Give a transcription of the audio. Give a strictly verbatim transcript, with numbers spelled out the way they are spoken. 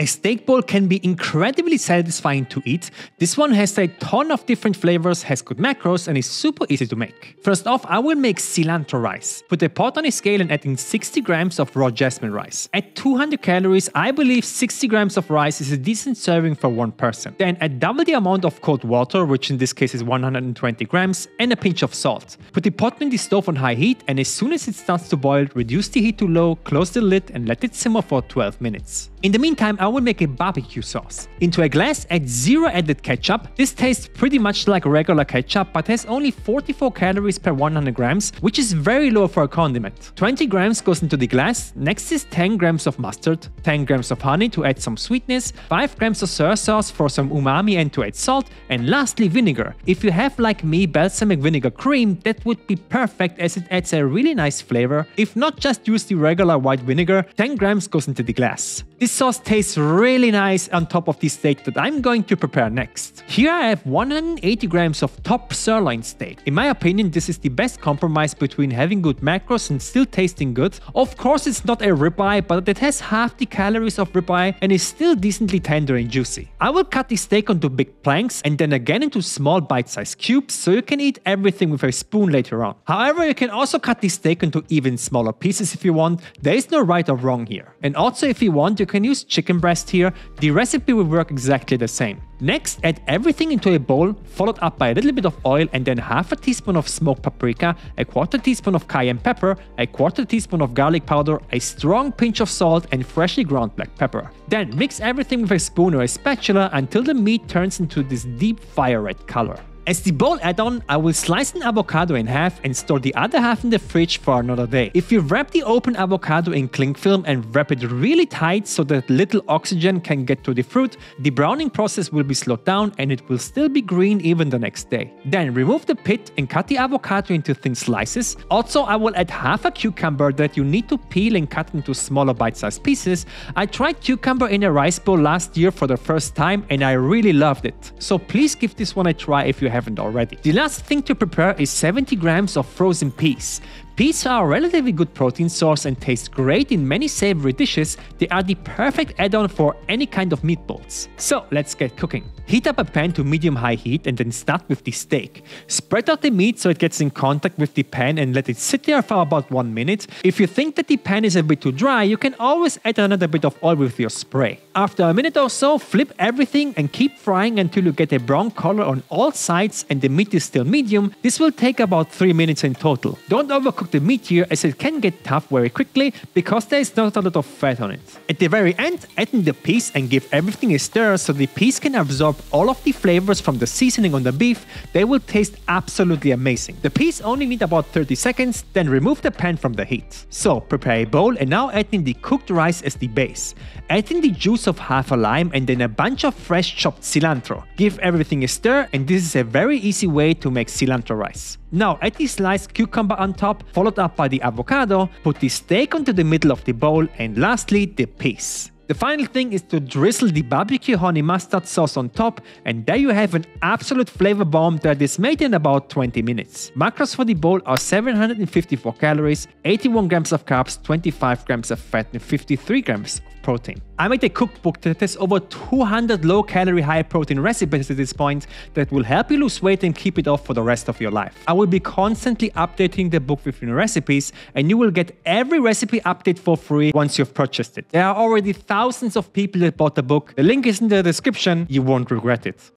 A steak bowl can be incredibly satisfying to eat. This one has a ton of different flavors, has good macros, and is super easy to make. First off, I will make cilantro rice. Put a pot on a scale and add in sixty grams of raw jasmine rice. At two hundred calories, I believe sixty grams of rice is a decent serving for one person. Then add double the amount of cold water, which in this case is one hundred twenty grams, and a pinch of salt. Put the pot in the stove on high heat, and as soon as it starts to boil, reduce the heat to low, close the lid, and let it simmer for twelve minutes. In the meantime, I will make a barbecue sauce. Into a glass, add zero added ketchup. This tastes pretty much like regular ketchup, but has only forty-four calories per one hundred grams, which is very low for a condiment. twenty grams goes into the glass. Next is ten grams of mustard, ten grams of honey to add some sweetness, five grams of soy sauce for some umami and to add salt, and lastly vinegar. If you have, like me, balsamic vinegar cream, that would be perfect as it adds a really nice flavor. If not, just use the regular white vinegar. ten grams goes into the glass. This sauce tastes really nice on top of the steak that I'm going to prepare next. Here I have one hundred eighty grams of top sirloin steak. In my opinion, this is the best compromise between having good macros and still tasting good. Of course, it's not a ribeye, but it has half the calories of ribeye and is still decently tender and juicy. I will cut the steak onto big planks and then again into small bite-sized cubes, so you can eat everything with a spoon later on. However, you can also cut the steak into even smaller pieces if you want. There is no right or wrong here. And also, if you want, you can use chicken breast here. The recipe will work exactly the same. Next, add everything into a bowl, followed up by a little bit of oil and then half a teaspoon of smoked paprika, a quarter teaspoon of cayenne pepper, a quarter teaspoon of garlic powder, a strong pinch of salt, and freshly ground black pepper. Then mix everything with a spoon or a spatula until the meat turns into this deep fire red color. As the bowl add-on, I will slice an avocado in half and store the other half in the fridge for another day. If you wrap the open avocado in cling film and wrap it really tight so that little oxygen can get to the fruit, the browning process will be slowed down and it will still be green even the next day. Then remove the pit and cut the avocado into thin slices. Also, I will add half a cucumber that you need to peel and cut into smaller bite-sized pieces. I tried cucumber in a rice bowl last year for the first time and I really loved it. So please give this one a try if you haven't already. The last thing to prepare is seventy grams of frozen peas. Peas are a relatively good protein source and taste great in many savory dishes. They are the perfect add-on for any kind of meatballs. So let's get cooking. Heat up a pan to medium-high heat and then start with the steak. Spread out the meat so it gets in contact with the pan and let it sit there for about one minute. If you think that the pan is a bit too dry, you can always add another bit of oil with your spray. After a minute or so, flip everything and keep frying until you get a brown color on all sides and the meat is still medium. This will take about three minutes in total. Don't overcook the meat here as it can get tough very quickly because there is not a lot of fat on it. At the very end, add in the peas and give everything a stir so the peas can absorb all of the flavors from the seasoning on the beef. They will taste absolutely amazing. The peas only need about thirty seconds, then remove the pan from the heat. So prepare a bowl and now add in the cooked rice as the base. Add in the juice of half a lime and then a bunch of fresh chopped cilantro. Give everything a stir and this is a very easy way to make cilantro rice. Now add the sliced cucumber on top, followed up by the avocado, put the steak onto the middle of the bowl, and lastly the peas. The final thing is to drizzle the barbecue honey mustard sauce on top, and there you have an absolute flavor bomb that is made in about twenty minutes. Macros for the bowl are seven hundred fifty-four calories, eighty-one grams of carbs, twenty-five grams of fat, and fifty-three grams of protein. I made a cookbook that has over two hundred low-calorie, high-protein recipes at this point that will help you lose weight and keep it off for the rest of your life. I will be constantly updating the book with new recipes, and you will get every recipe update for free once you've purchased it. There are already thousands of people that bought the book. The link is in the description. You won't regret it.